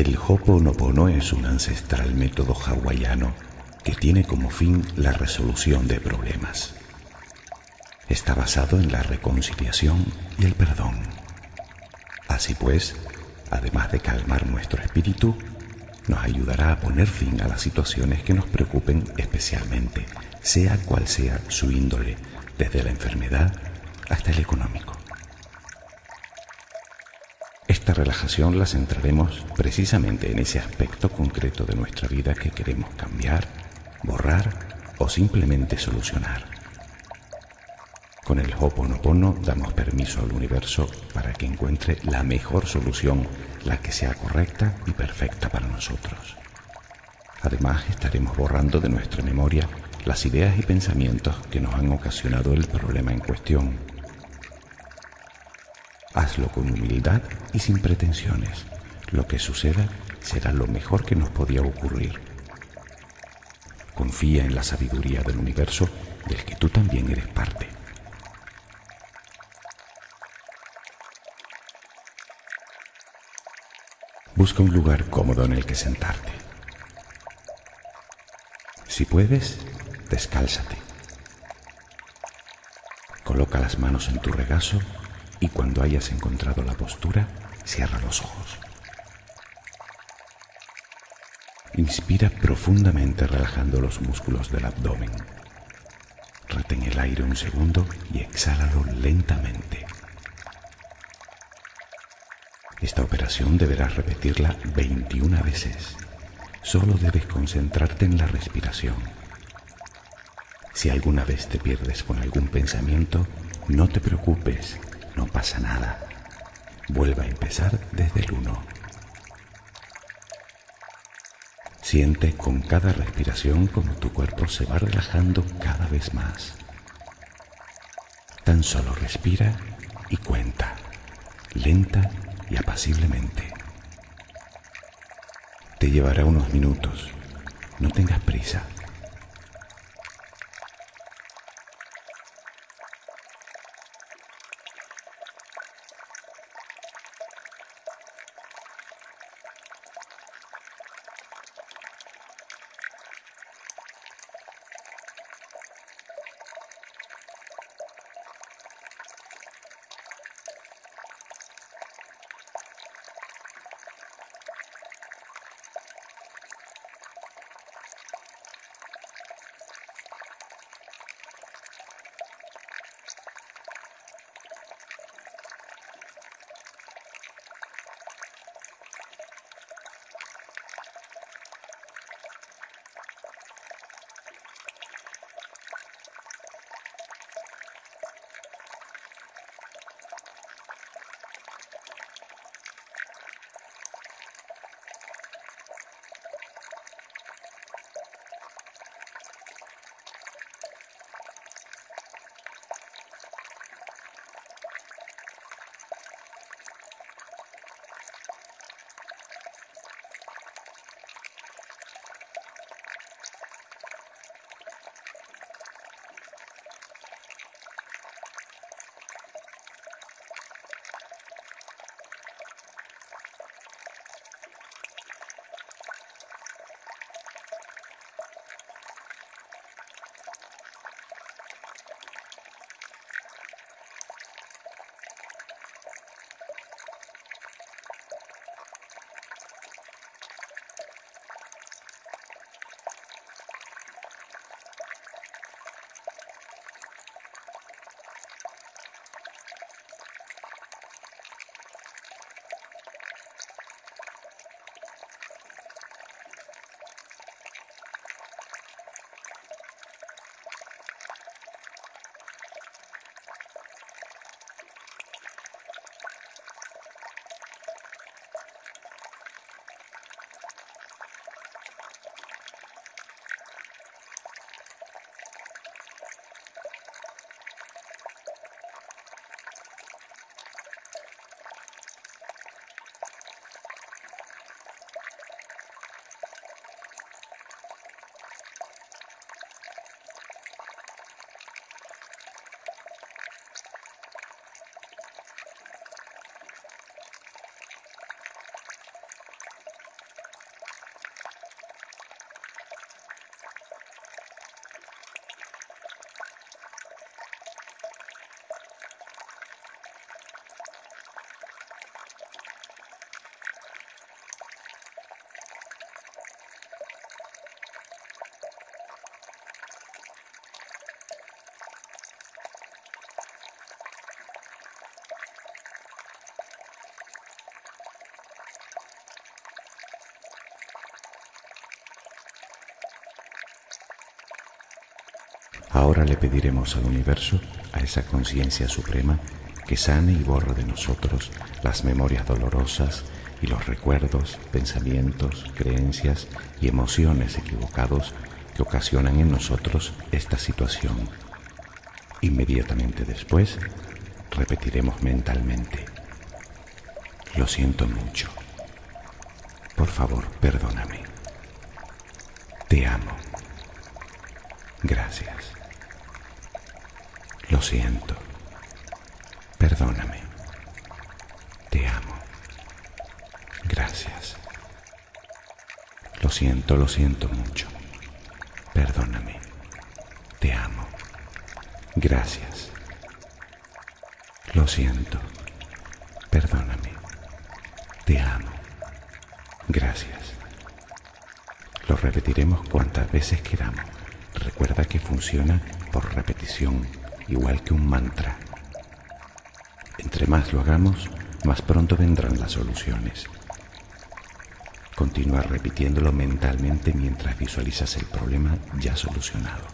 El Ho'oponopono es un ancestral método hawaiano que tiene como fin la resolución de problemas. Está basado en la reconciliación y el perdón. Así pues, además de calmar nuestro espíritu, nos ayudará a poner fin a las situaciones que nos preocupen especialmente, sea cual sea su índole, desde la enfermedad hasta el económico. Esta relajación la centraremos precisamente en ese aspecto concreto de nuestra vida que queremos cambiar, borrar o simplemente solucionar. Con el Ho'oponopono damos permiso al universo para que encuentre la mejor solución, la que sea correcta y perfecta para nosotros. Además, estaremos borrando de nuestra memoria las ideas y pensamientos que nos han ocasionado el problema en cuestión. Hazlo con humildad y sin pretensiones. Lo que suceda será lo mejor que nos podía ocurrir. Confía en la sabiduría del universo, del que tú también eres parte. Busca un lugar cómodo en el que sentarte. Si puedes, descálzate. Coloca las manos en tu regazo y cuando hayas encontrado la postura, cierra los ojos. Inspira profundamente relajando los músculos del abdomen. Retén el aire un segundo y exhálalo lentamente. Esta operación deberás repetirla 21 veces. Solo debes concentrarte en la respiración. Si alguna vez te pierdes con algún pensamiento, no te preocupes. No pasa nada. Vuelva a empezar desde el 1. Siente con cada respiración como tu cuerpo se va relajando cada vez más. Tan solo respira y cuenta, lenta y apaciblemente. Te llevará unos minutos. No tengas prisa. Ahora le pediremos al universo, a esa conciencia suprema, que sane y borre de nosotros las memorias dolorosas y los recuerdos, pensamientos, creencias y emociones equivocados que ocasionan en nosotros esta situación. Inmediatamente después, repetiremos mentalmente: lo siento mucho. Por favor, perdóname. Te amo. Gracias. Lo siento. Perdóname. Te amo. Gracias. Lo siento mucho. Perdóname. Te amo. Gracias. Lo siento. Perdóname. Te amo. Gracias. Lo repetiremos cuantas veces queramos. Recuerda que funciona por repetición, igual que un mantra. Entre más lo hagamos, más pronto vendrán las soluciones. Continúa repitiéndolo mentalmente mientras visualizas el problema ya solucionado.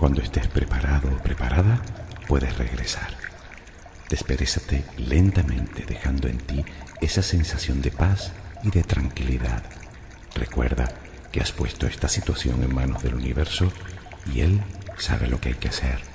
Cuando estés preparado o preparada, puedes regresar. Desperezate lentamente, dejando en ti esa sensación de paz y de tranquilidad. Recuerda que has puesto esta situación en manos del universo y él sabe lo que hay que hacer.